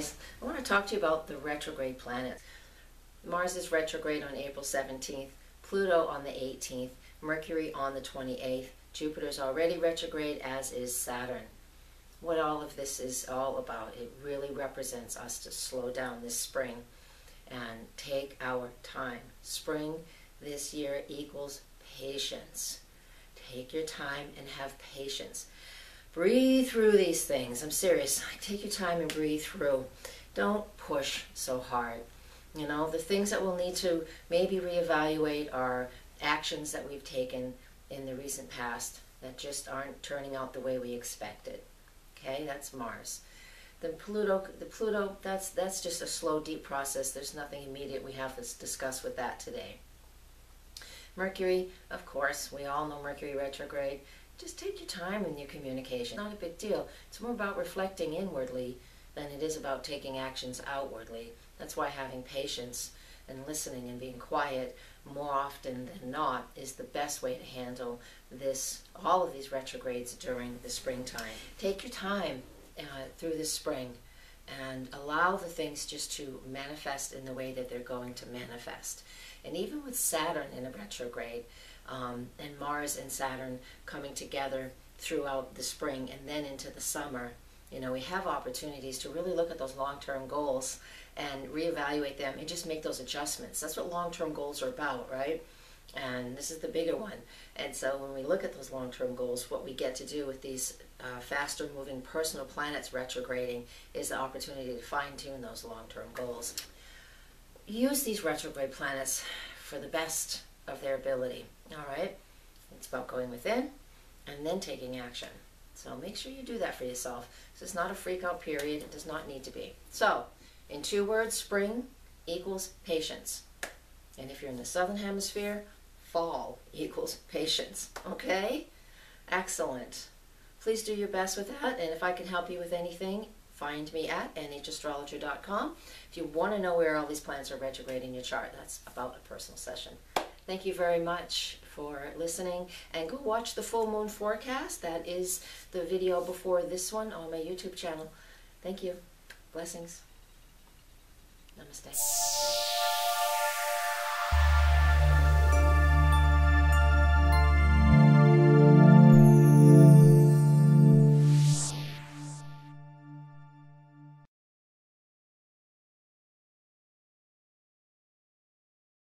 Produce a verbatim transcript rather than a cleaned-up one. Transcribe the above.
guys, I want to talk to you about the retrograde planets. Mars is retrograde on April seventeenth, Pluto on the eighteenth, Mercury on the twenty-eighth, Jupiter's already retrograde, as is Saturn. What all of this is all about, it really represents us to slow down this spring and take our time. Spring this year equals patience. Take your time and have patience. Breathe through these things. I'm serious. Take your time and breathe through. Don't push so hard. You know, the things that we'll need to maybe reevaluate are actions that we've taken in the recent past that just aren't turning out the way we expected. Okay, that's Mars. Then Pluto, the Pluto, that's, that's just a slow, deep process. There's nothing immediate we have to discuss with that today. Mercury, of course, we all know Mercury retrograde. Just take your time in your communication. It's not a big deal. It's more about reflecting inwardly than it is about taking actions outwardly. That's why having patience and listening and being quiet more often than not is the best way to handle this, all of these retrogrades during the springtime. Take your time uh, through the spring and allow the things just to manifest in the way that they're going to manifest. And even with Saturn in a retrograde, um, and Mars and Saturn coming together throughout the spring and then into the summer, you know, we have opportunities to really look at those long-term goals and reevaluate them and just make those adjustments. That's what long-term goals are about, right? And this is the bigger one. And so when we look at those long-term goals, what we get to do with these uh, faster-moving personal planets retrograding is the opportunity to fine-tune those long-term goals. Use these retrograde planets for the best of their ability, all right? It's about going within and then taking action. So make sure you do that for yourself. So it's not a freak-out period. It does not need to be. So, in two words, spring equals patience. And if you're in the southern hemisphere, fall equals patience. Okay? Excellent. Please do your best with that. And if I can help you with anything, find me at N H astrologer dot com. If you want to know where all these planets are retrograde in your chart, that's about a personal session. Thank you very much for listening, and go watch the full moon forecast. That is the video before this one on my YouTube channel. Thank you. Blessings. Namaste.